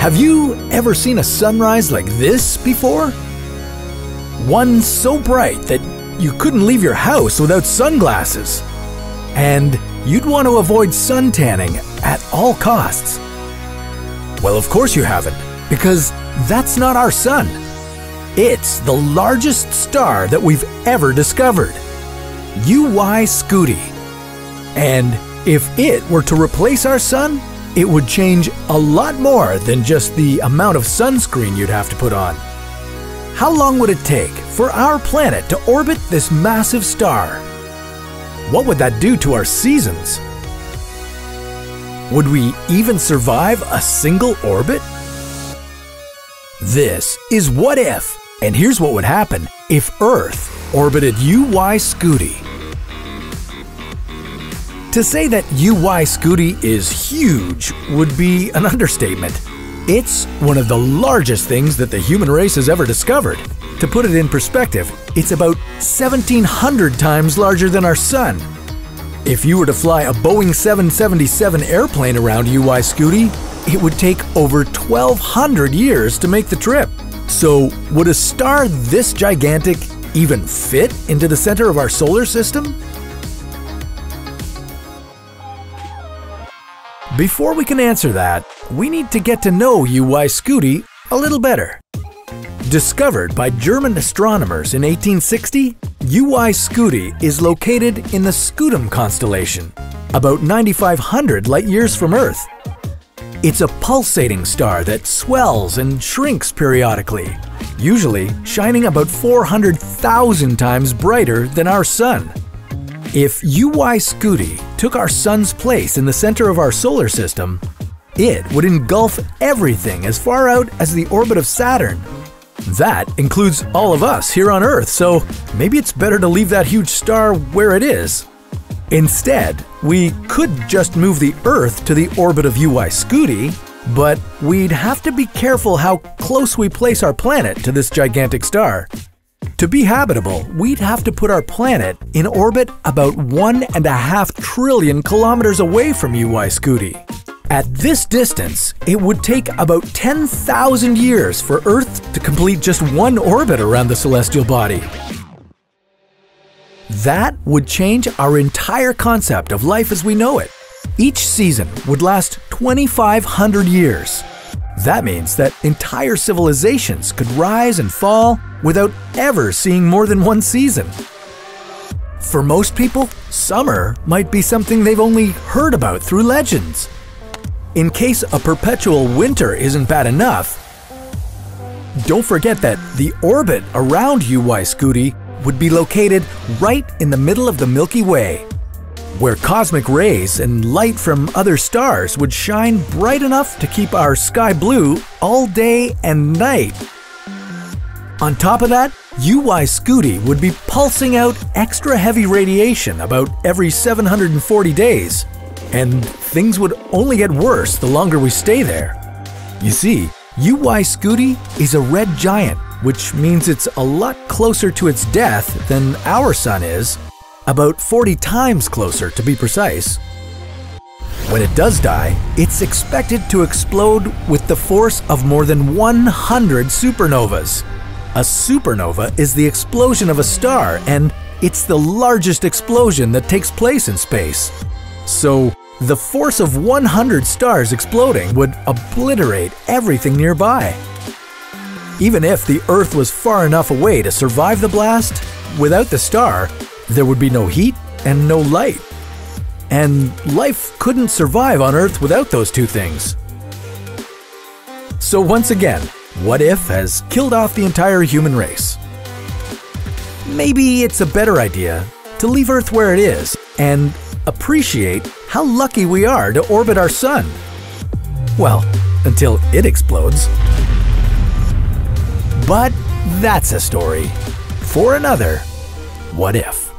Have you ever seen a sunrise like this before? One so bright that you couldn't leave your house without sunglasses. And you'd want to avoid sun tanning at all costs. Well, of course you haven't, because that's not our sun. It's the largest star that we've ever discovered, UY Scuti. And if it were to replace our sun, it would change a lot more than just the amount of sunscreen you'd have to put on. How long would it take for our planet to orbit this massive star? What would that do to our seasons? Would we even survive a single orbit? This is What If, and here's what would happen if Earth orbited UY Scuti. To say that UY Scuti is huge would be an understatement. It's one of the largest things that the human race has ever discovered. To put it in perspective, it's about 1,700 times larger than our sun. If you were to fly a Boeing 777 airplane around UY Scuti, it would take over 1,200 years to make the trip. So would a star this gigantic even fit into the center of our solar system? Before we can answer that, we need to get to know UY Scuti a little better. Discovered by German astronomers in 1860, UY Scuti is located in the Scutum constellation, about 9,500 light-years from Earth. It's a pulsating star that swells and shrinks periodically, usually shining about 400,000 times brighter than our sun. If UY Scuti took our sun's place in the center of our solar system, it would engulf everything as far out as the orbit of Saturn. That includes all of us here on Earth, so maybe it's better to leave that huge star where it is. Instead, we could just move the Earth to the orbit of UY Scuti, but we'd have to be careful how close we place our planet to this gigantic star. To be habitable, we'd have to put our planet in orbit about 1.5 trillion kilometers away from UY Scuti. At this distance, it would take about 10,000 years for Earth to complete just one orbit around the celestial body. That would change our entire concept of life as we know it. Each season would last 2,500 years. That means that entire civilizations could rise and fall without ever seeing more than one season. For most people, summer might be something they've only heard about through legends. In case a perpetual winter isn't bad enough, don't forget that the orbit around UY Scuti would be located right in the middle of the Milky Way, where cosmic rays and light from other stars would shine bright enough to keep our sky blue all day and night. On top of that, UY Scuti would be pulsing out extra heavy radiation about every 740 days, and things would only get worse the longer we stay there. You see, UY Scuti is a red giant, which means it's a lot closer to its death than our sun is, about 40 times closer to be precise. When it does die, it's expected to explode with the force of more than 100 supernovas. A supernova is the explosion of a star, and it's the largest explosion that takes place in space. So the force of 100 stars exploding would obliterate everything nearby. Even if the Earth was far enough away to survive the blast, without the star, there would be no heat and no light. And life couldn't survive on Earth without those two things. So once again, What If has killed off the entire human race. Maybe it's a better idea to leave Earth where it is and appreciate how lucky we are to orbit our sun. Well, until it explodes. But that's a story for another What If.